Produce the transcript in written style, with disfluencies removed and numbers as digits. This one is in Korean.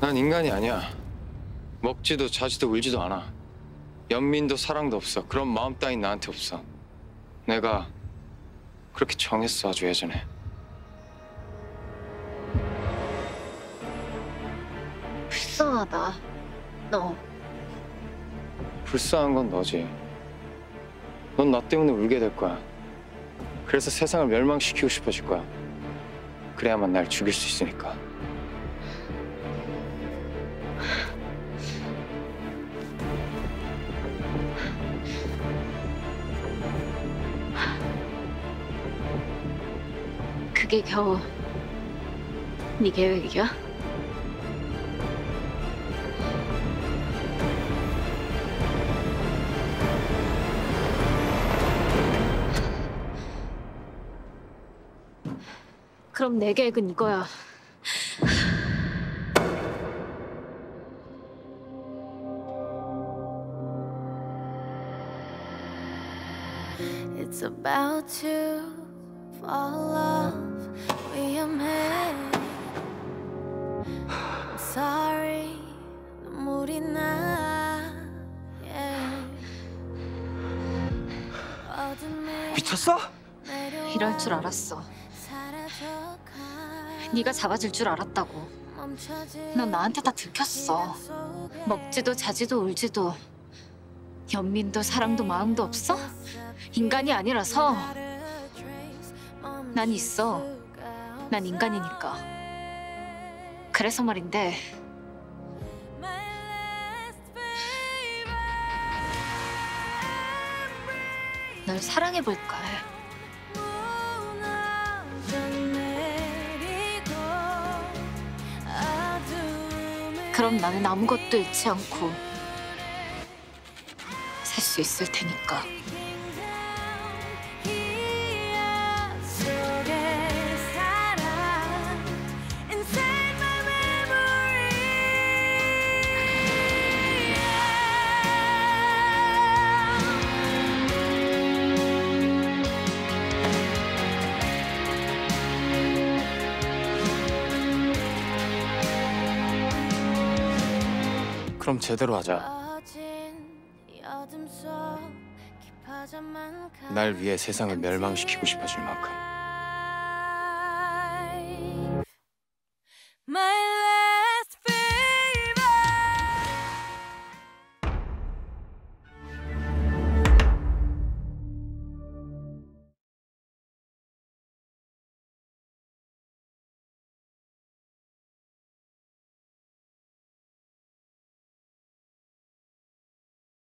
난 인간이 아니야. 먹지도 자지도 울지도 않아. 연민도 사랑도 없어. 그런 마음 따윈 나한테 없어. 내가 그렇게 정했어, 아주 예전에. 불쌍하다, 너. 불쌍한 건 너지. 넌 나 때문에 울게 될 거야. 그래서 세상을 멸망시키고 싶어질 거야. 그래야만 날 죽일 수 있으니까. 그게 겨우 네 계획이야? 그럼 내 계획은 이거야. It's about to fall off. We are made. I'm sorry. 눈물이 나. Yeah. 미쳤어? 이럴 줄 알았어. 네가 잡아줄 줄 알았다고. 넌 나한테 다 들켰어. 먹지도 자지도 울지도 연민도 사랑도 마음도 없어? 인간이 아니라서. 난 있어. 난 인간이니까. 그래서 말인데 널 사랑해볼까 해. 그럼 나는 아무것도 잃지 않고 살 수 있을 테니까. 그럼 제대로 하자. 날 위해 세상을 멸망시키고 싶어질 만큼.